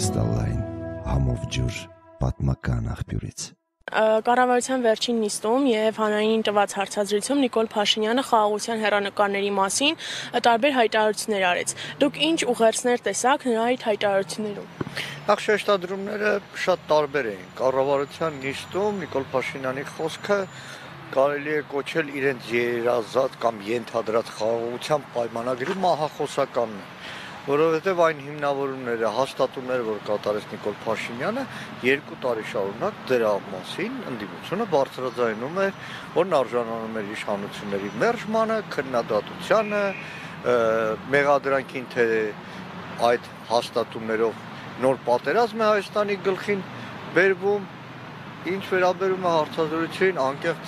Կրիստալային համով ջուր պատմական աղբյուրից Կառավարության վերջին նիստում եւ հանրային տված հարցազրույցում Նիկոլ Փաշինյանը խաղաղության հերանեկարների մասին տարբեր հայտարարություններ արեց։ Դուք ինչ ուղերձներ տեսաք նրա այդ հայտարարություններում։ Ախ շեշտադրումները շատ տարբեր էին։ Կառավարության նիստում Նիկոլ Փաշինյանի խոսքը կարելի է կոչել իրենց երազած կամ ենթադրած խաղաղության պայմանագրի մահախոսականն է։ Որովհետև այն հիմնավորումները, հաստատումները, որ կատարեց Նիկոլ Փաշինյանը, 2 տարի շարունակ դրա մասին ընդդիմությունը բարձրաձայնում էր, որն արժանանում էր իշխանությունների մերժմանը, քննադատությանը, մեղադրանքին, թե այդ հաստատումներով նոր պատերազմ է Հայաստանի գլխին բերվում, ինչ վերաբերում է հարցազրույցին, անկեղծ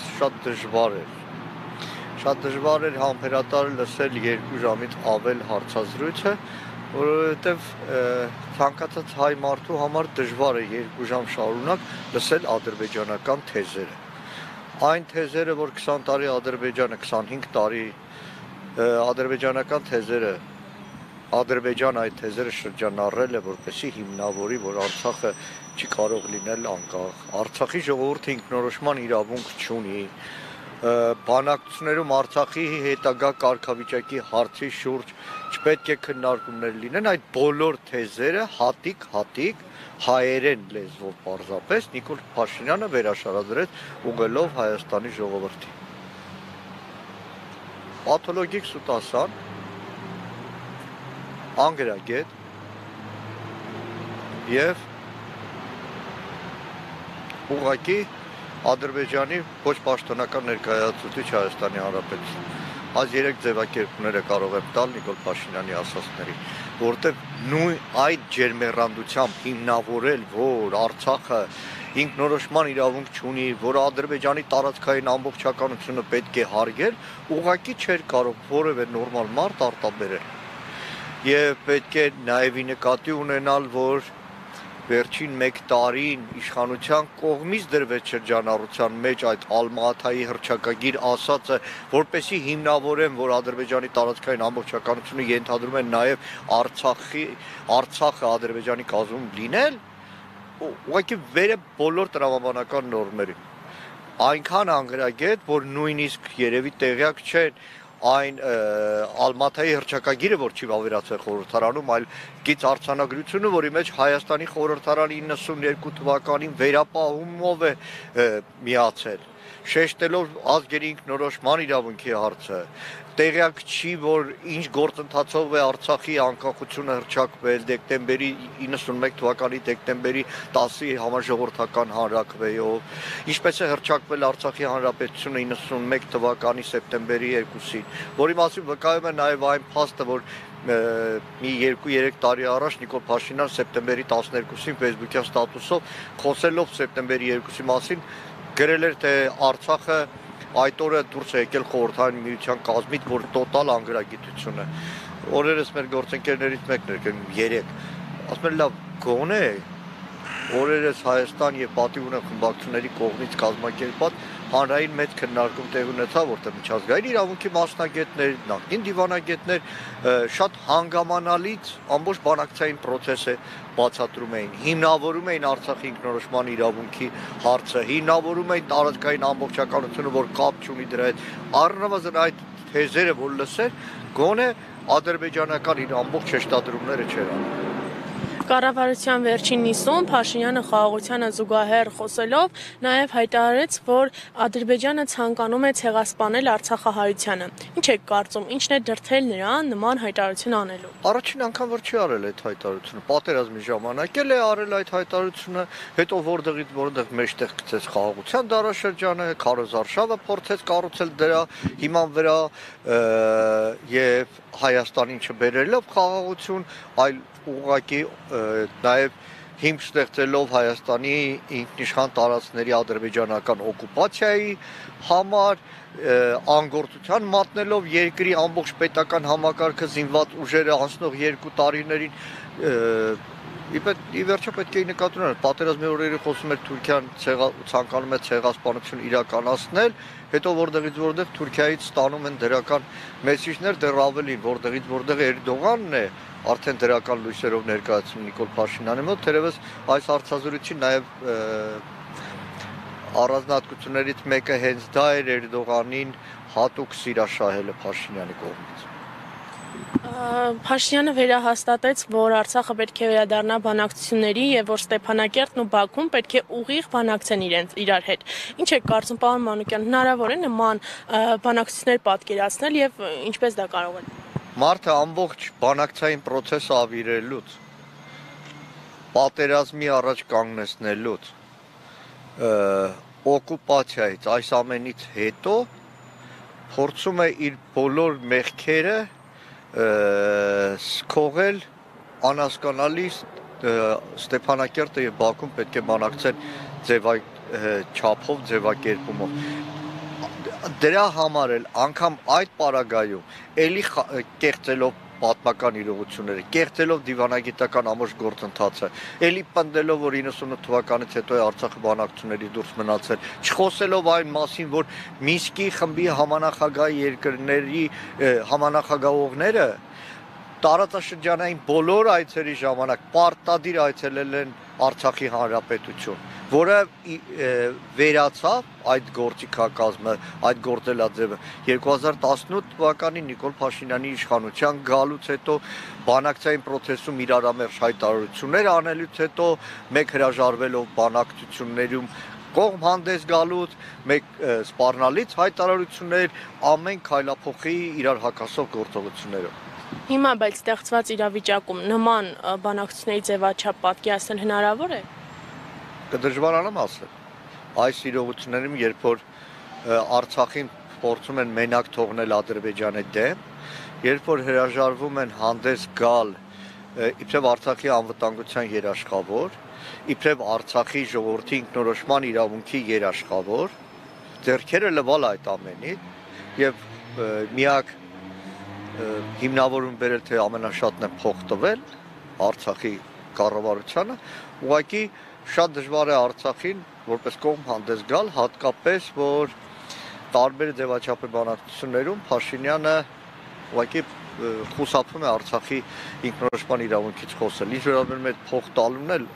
շատ դժվար էր համբերատարը լսել 2 ժամից ավել հարցազրույցը, որովհետև ցանկացած հայ մարդու համար դժվար է 2 ժամ շարունակ լսել ադրբեջանական թեզերը։ Այն թեզերը, որ 20 տարի Ադրբեջանը, 25 տարի ադրբեջանական թեզերը, Ադրբեջանը այդ թեզերը շրջանառել է, որպեսզի հիմնավորի, որ Արցախը չի կարող լինել անկախ, Արցախի ժողովուրդը ինքնորոշման իրավունք չունի։ Բանակցություններում Արցախի հետագա կարգավիճակի հարցի շուրջ չպետք է քննարկումներ լինեն, այդ բոլոր թեզերը հատիկ հայերեն լեզվով պարզապես Նիկոլ Փաշինյանը վերաշարադրեց ուղղելով Հայաստանի ժողովրդին։ Պաթոլոգիկ սուտասան, անգրագետ եւ ուղղակի Ադրբեջանի ոչ պաշտոնական ներկայացուցիչ Հայաստանի Հանրապետության։ Այս 3 ձևակերպումները կարող եմ տալ Նիկոլ Փաշինյանի ասածների, որտեղ նույն այդ ջերմեռանդությամբ հիմնավորել, որ Արցախը ինքնորոշման իրավունք չունի, որ Ադրբեջանի տարածքային ամբողջականությունը պետք է հարգել, ուղղակի չէր կարող որևէ նորմալ մարդ արտաբերել։ Եվ պետք է նաեւ նկատի ունենալ, որ Վերջին 1 տարին իշխանության կողմից դրվեց շրջանառության մեջ այդ Ալմատայի հռչակագիր ասածը, որպեսզի հիմնավորեն, որ Ադրբեջանի տարածքային ամբողջականությունը ենթադրում է նաև Արցախը Ադրբեջանի կազմում լինել, ուղղակի վեր է բոլոր տրամաբանական նորմերին։ Այնքան անգրագետ, որ նույնիսկ երևի տեղյակ չեն Այն Ալմատայի հռչակագիրը, որ չի վավերացել խորհրդարանում, այլ գից արձանագրությունը, որի մեջ Հայաստանի խորհրդարանի 92 թվականին վերապահումով է միացել, շեշտելով ազգերի ինքնորոշման իրավունքի հարցը, տեղյակ չի, որ ինչ գործընթացով է Արցախի անկախությունը հռչակվել դեկտեմբերի 91 թվականի դեկտեմբերի 10-ի համաժողովրդական հանրաքվեով, ինչպես է հռչակվել Արցախի հանրապետությունը 91 թվականի սեպտեմբերի 2-ին, որի մասին վկայում է նաև այն փաստը, որ մի 2-3 տարի առաջ Նիկոլ Փաշինյան սեպտեմբերի 12-ին Facebook-յան ստատուսով խոսելով սեպտեմբերի 2-ի մասին գրել էր, թե Արցախը Այդ օրը դուրս է եկել խորհրդային միության կազմից, որ տոտալ անգրագիտությունը։ Օրերս մեր գործընկերներից մեկն էր, 3, ասում էր՝ լավ, գոնե օրերս Հայաստան եւ պատիվ ունեմ խմբակցությունների կողմից կազմակերպած հանրային մեծ քննարկում տեղ ունեցավ, որտեղ միջազգային իրավունքի մասնագետներ, նախկին դիվանագետներ շատ հանգամանալից ամբողջ բանակցային process-ը բացատրում էին, հիմնավորում էին Արցախի ինքնորոշման իրավունքի հարցը, հիմնավորում էին տարածքային ամբողջականությունը, որ կապ չունի դրա հետ, առնվազն այդ թեզերը, որ լսել, գոնե ադրբեջանական իր ամբողջ շեշտադրումները չեր անում։ Կառավարության վերջին նիստում Փաշինյանը խաղաղությանը զուգահեռ խոսելով նաև հայտարարեց, որ Ադրբեջանը ցանկանում է ցեղասպանել Արցախահայությանը։ Ինչ եք կարծում, ինչն է դրդել նրան նման հայտարարություն անելու։ Առաջին անգամ որ չի արել այդ հայտարարությունը, պատերազմի ժամանակ էլ է արել այդ հայտարարությունը, հետո որտեղից մեջտեղ գցեց խաղաղության դարաշրջանը, քարոզարշավը փորձեց կառուցել դրա հիման վրա եւ Հայաստանին չբերելով խաղաղություն, այլ ուղղակի նաև հիմք ստեղծելով Հայաստանի ինքնիշխան տարածքների ադրբեջանական օկուպացիայի համար անգործության մատնելով երկրի ամբողջ պետական համակարգը զինված ուժերը անցնող 2 տարիներին İverçe պետք է նկատունել, պատերազմի օրերը խոսում էր Թուրքիան ցանկանում է ցեղասպանություն իրականացնել, հետո որտեղից Թուրքիայից ստանում են դրական մեսիջներ, դեռ ավելին, որտեղից Էրդողանն է արդեն դրական լույսերով ներկայացնում Նիկոլ Փաշինյանի մոտ, թերևս այս հարցազրույցին նաև առանձնահատկություններից մեկը հենց դա էր Էրդողանին հատուկ սիրաշահելը Փաշինյանի կողմից։ Փաշինյանը վերահաստատեց, որ Արցախը պետք է վերադառնա բանակցությունների եւ որ Ստեփանակերտն ու Բաքուն պետք է ուղիղ բանակցեն իրար հետ։ Ինչ է կարծում պարոն Մանուկյան, հնարավոր է նման բանակցություններ պատկերացնել եւ ինչպես դա կարող է։ Մարդը ամբողջ բանակցային process-ը ավիրելուց, պատերազմի առաջ կանգնեցնելուց, օկուպացիայից, այս ամենից հետո փորձում է իր բոլոր մեղքերը Skogel, anaskanalist, Ստեփանակերտը եւ Բաքուն պետք է բանակցեն ձևաչափով, ձևակերպումով. Դրա համար էլ անգամ այդ պարագայում էլի կեղծելով պատմական իրողությունները, կեղծելով դիվանագիտական ամբողջ գործընթացը, էլի պնդելով, որ 98 թվականից հետո Արցախի բանակցությունների դուրս մնացել, չխոսելով այն մասին, որ Մինսկի խմբի համանախագահ երկրների համանախագահողները տարածաշրջանային բոլոր այցերի ժամանակ պարտադիր այցելել են Արցախի հանրապետություն, որը վերացավ այդ գործիքակազմը, այդ գործելաձևը 2018 թվականին Նիկոլ Փաշինյանի իշխանության գալուց հետո բանակցային process-ում իրարամերժ հայտարարություններ անելուց հետո մեկ հրաժարվելով բանակցություններում կողմ հանդես գալուց, մեկ սպառնալից հայտարարություններ, ամեն քայլափոխի իրար հակասող գործողություններով։ Հիմա բայց ստեղծված իրավիճակում նման բանակցությունների ձևաչափ պատկերացնել հնարավոր է։ Կդժվարանամ ասել։ Այս իրողություններում երբ որ Արցախին փորձում են մենակ թողնել Ադրբեջանի դեմ, երբ որ հրաժարվում են հանդես գալ իբրև Արցախի անվտանգության երաշխավոր, իբրև Արցախի ժողովրդի ինքնորոշման իրավունքի երաշխավոր, ձեռքերը լվալ այդ ամենից եւ միակ հիմնավորում բերել թե ամենաշատն է փոխտվել Արցախի կառավարությանը, ուղղակի շատ դժվար է Արցախին որպես կողմ հանդես գալ, հատկապես որ տարբեր ձևաչափի բանակցություններում Փաշինյանը ուղղակի խուսափում է Արցախի ինքնորոշման իրավունքից խոսել։ Ինչ վերաբերում է փոխտալուն էլ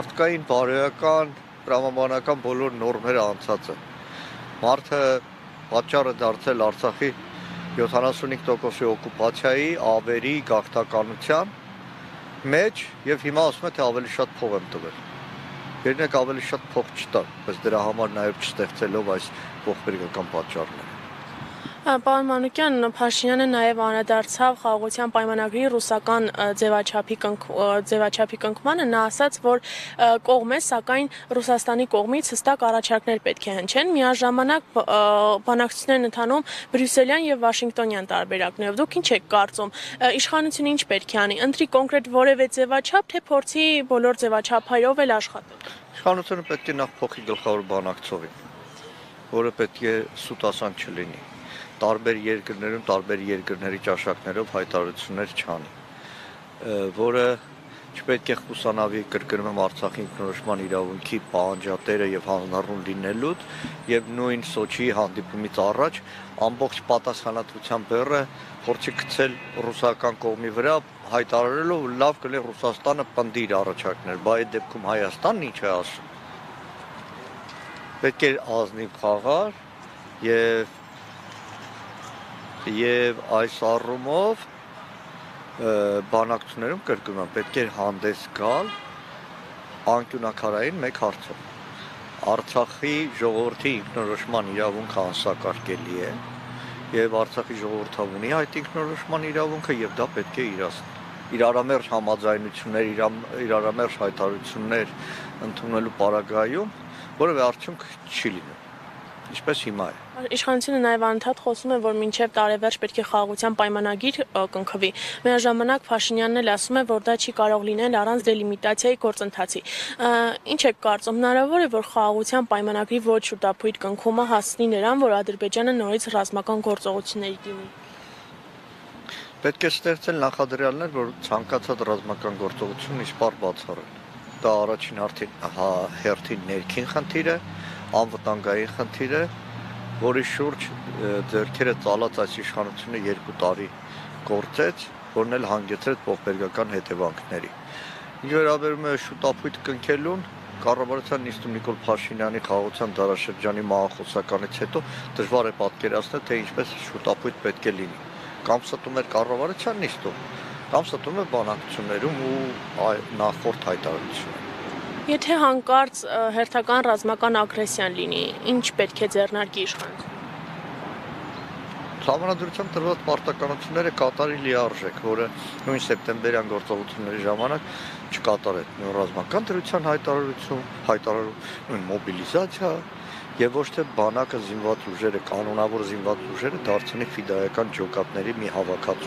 արտկային բարոյական, տրամաբանական բոլոր նորմերը անցած է։ Մարդը Պատճառը դարձել Արցախի 75% օկուպացիայի, ավերի, գաղթականության մեջ եւ հիմա ասում է թե ավելի շատ փող եմ տվել։ Երբեք ավելի շատ փող չտան, բայց դրա համար նաեւ չստեղծելով այս փոխբերական պատճառները։ Պարոն Մանուկյան, Փաշինյանը նաև անդրադարձավ խաղաղության պայմանագրի ռուսական ձևաչափի կնքմանը, նա ասաց, որ կողմը, սակայն Ռուսաստանի կողմից հստակ առաջարկներ պետք է հնչեն, միաժամանակ բանակցություններն ընթանում Բրյուսելյան եւ Վաշինգտոնյան տարբերակներով։ Դուք ինչ եք կարծում, իշխանությունը ինչ պետք է անի, ընտրի կոնկրետ որևէ ձևաչափ, թե փորձի բոլոր ձևաչափերով էլ աշխատել։ Իշխանությունը պետք է նախ փոխի գլխավոր բանակցողին, որը պետք է սուտասան չլինի։ Տարբեր երկրներում, տարբեր երկրների ճաշակներով հայտարարություններ չանի, որը չպետք է խուսանավի կրկնվում Արցախի ինքնորոշման իրավունքի պահանջատերը եւ հանձնառուն լինելուց եւ նույն Սոչիի հանդիպումից առաջ ամբողջ պատասխանատվության բեռը փորձի գցել ռուսական կողմի վրա, հայտարարելով լավ կլի Ռուսաստանը պնդի իր առաջարկներ, բայց այդ դեպքում Հայաստանն ինչ է ասում։ Պետք է ազնիվ խաղալ եւ այս առումով բանակցություններում կրկնում եմ պետք է հանդես գալ անկյունակարային մեկ հարցով Արցախի ժողովրդի ինքնորոշման իրավունքը անսակարկելի է եւ Արցախի ժողովուրդը ունի այդ ինքնորոշման իրավունքը եւ դա պետք է իրարամերժ համաձայնություններ իրարամերժ հայտարարություններ ընդունելու պարագայում որովե արդյունք չի լինի ինչպես հիմա է։ Իշխանությունը նաև անդադար խոսում է, որ մինչև տարեվերջ պետք է խաղաղության պայմանագիր կնքվի։ Միաժամանակ Փաշինյանն էլ ասում է, որ դա չի կարող լինել առանց դելիմիտացիայի գործընթացի։ Ինչ եք կարծում, հնարավոր է, որ խաղաղության պայմանագրի ոչ շուտափույթ կնքումը հասնի նրան, որ Ադրբեջանը նորից ռազմական գործողությունների դիմի։ Պետք է ստեղծել նախադրյալներ, որ ցանկացած ռազմական գործողությունը իսպառ բացառեն։ Դա առաջին հերթին ներքին խնդիր է, անվտանգային խնդիր է, որի շուրջ ձեռքերը ծալած այս իշխանությունը 2 տարի գործեց, որն էլ հանգեցրեց ողբերգական հետևանքների։ Ինչ վերաբերում է շուտ ապույտ կնքելուն, Կառավարության նիստում Նիկոլ Փաշինյանի խաղաղության դարաշրջանի մահախոսականից հետո դժվար է պատկերացնել, թե ինչպես շուտապույտ պետք է լինի։ Կամ ստում էր կառավարության նիստում, կամ ստում է բանակցություններում ու նախորդ հայտարարություններում։ Եթե հանկարծ հերթական ռազմական ագրեսիան լինի, ինչ պետք է ձեռնարկի իշխանությունը։ Համանդրությամբ տրված պարտականությունները կատարի լիարժեք, որը նույն սեպտեմբերյան գործողությունների ժամանակ չկատարեց նույն ռազմական դրության հայտարարություն, մոբիլիզացիա եւ ոչ թե բանակը զինված ուժերը, կանոնավոր զինված ուժերը դարձնի ֆիդայական ջոկատների մի հավաքածու։